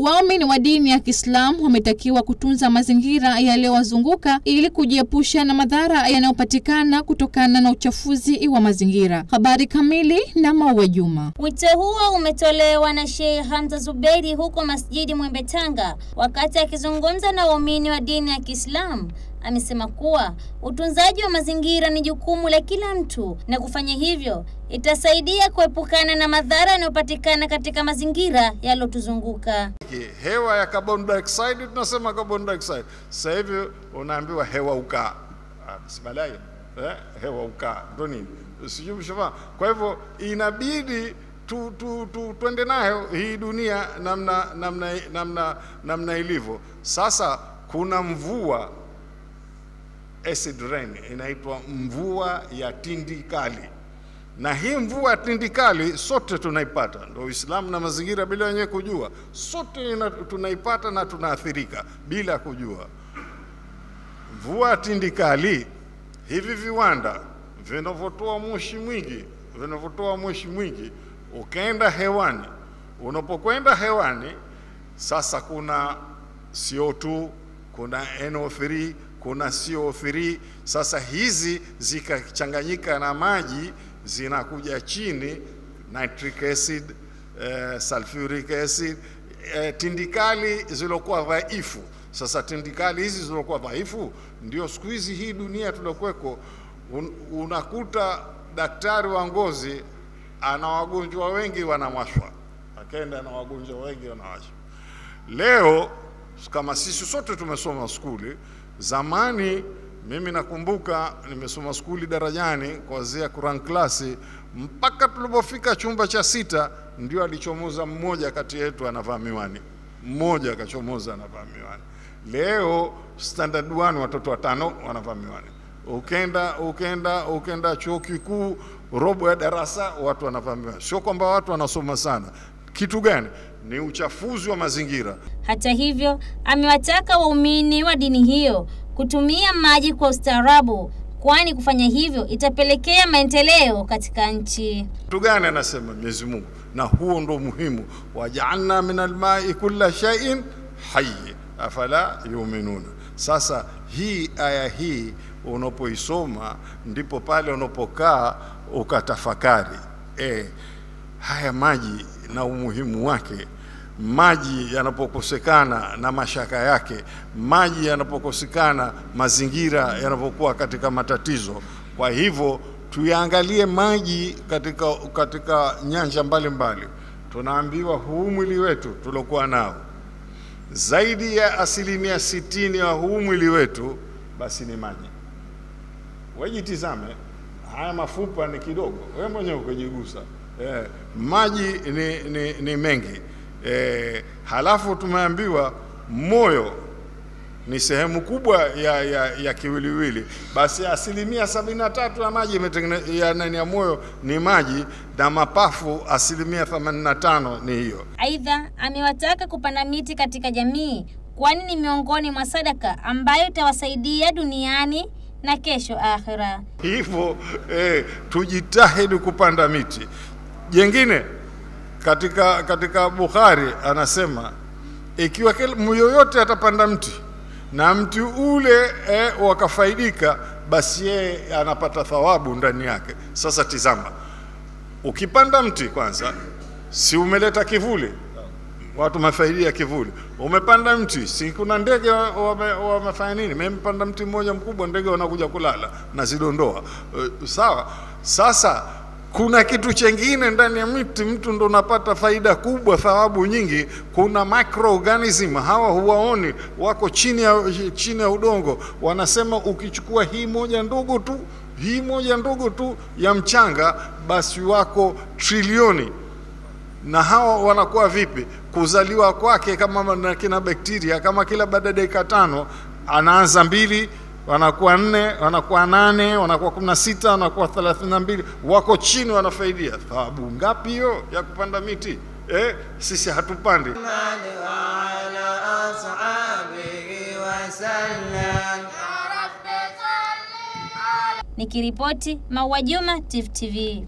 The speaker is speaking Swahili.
Waumini wa dini ya Kiislamu wametakiwa kutunza mazingira yaliyowazunguka ili kujiepusha na madhara yanayopatikana kutokana na uchafuzi wa mazingira. Habari kamili na Maua Juma. Wito huo umetolewa na Sheikh Hanza Zuberi huko Masjidi Mwembe Tanga wakati akizungumza na waumini wa dini ya Kiislamu. Amesema kuwa utunzaji wa mazingira ni jukumu la kila mtu na kufanya hivyo itasaidia kuepukana na madhara yanayopatikana katika mazingira yalotuzunguka. Hewa ya carbon dioxide, tunasema carbon dioxide. Sasa hivi unaambiwa hewa ukaa. Bismillah. Hewa ukaa. Ndio nini? Sijui mshafaa. Kwa hivyo inabidi tuende nayo hii dunia namna ilivyo. Sasa kuna mvua, acid rain, inaitwa mvua ya tindikali. Na hii mvua ya tindikali sote tunaipata. Ndio Uislamu na mazingira bila wenyewe kujua. Sote tunaipata na tunaathirika bila kujua. Mvua ya tindikali, hivi viwanda vinavotoa moshi mwingi, ukaenda hewani. Unapokwenda hewani, sasa kuna CO2, kuna NO3, kuna CO3. Sasa hizi zikachanganyika na maji zinakuja chini, nitric acid, sulfuric acid, tindikali zilokuwa dhaifu. Sasa tindikali hizi zilokuwa dhaifu ndio siku hizi hii dunia tulokuweko. Unakuta daktari wa ngozi ana wagonjwa wengi wanawashwa. Leo kama sisi sote tumesoma shule, zamani mimi nakumbuka nimesoma shule darajani kuanzia Quran class mpaka tulipofika chumba cha 6 ndio alichomoza mmoja kati yetu anavaa miwani. Leo standard 1 watoto 5 wanavaa miwani. Ukenda chuo kikuu robo ya darasa watu wanavaa miwani. Sio kwamba watu wanasoma sana. Kitu gani? Ni uchafuzi wa mazingira. Hata hivyo, amewataka waumini wa dini hiyo kutumia maji kwa ustaarabu, kwani kufanya hivyo itapelekea maendeleo katika nchi. Kitu gani anasema Mwenyezi Mungu? Na huo ndo muhimu. Waja'alna minal ma'i kulla shay'in hayy afala yu'minuna. Sasa hii aya hii unapoisoma ndipo pale unapokaa ukatafakari. Haya maji na umuhimu wake, maji yanapokosekana na mashaka yake, maji yanapokosekana mazingira yanapokuwa katika matatizo. Kwa hivyo tuyaangalie maji katika nyanja mbalimbali. Tunaambiwa huu mwili wetu tulokuwa nao, zaidi ya 60% ya huu mwili wetu basi ni maji. Wajitizame, haya mafupa ni kidogo, wewe mwenyewe ukijigusa. Maji ni mengi. Halafu tumeambiwa moyo ni sehemu kubwa ya kiwiliwili. Basi 73% ya maji ya moyo ni maji, na mapafu 85% ni hiyo. Aidha amewataka kupanda miti katika jamii, kwani ni miongoni mwa sadaka ambayo itawasaidia duniani na kesho akhira. Hivyo tujitahidi kupanda miti. Jengine katika Bukhari anasema ikiwa yoyote atapanda mti na mti ule wakafaidika, basi yeye anapata thawabu ndani yake. Sasa tizama, ukipanda mti kwanza, si umeleta kivuli, watu mafaidia kivuli. Umepanda mti, si kuna ndege wamefanya nini? Mmepanda mti mmoja mkubwa, ndege wanakuja kulala na zidondoa. Sawa. Sasa kuna kitu chengine ndani ya mti, mtu ndo unapata faida kubwa, thawabu nyingi. Kuna microorganism, hawa huwaoni, wako chini ya udongo. Wanasema ukichukua hii moja ndogo tu ya mchanga, basi wako trilioni. Na hawa wanakuwa vipi? Kuzaliwa kwake kama kina bakteria, kama kila baada ya dakika 5 anaanza 2, wanakuwa 4, wanakuwa 8, wanakuwa 16, wanakuwa 32. Wako chini, wanafaidia thawabu ngapi hiyo ya kupanda miti? Sisi hatupandi. Nikiripoti Maua Juma, Tifu TV.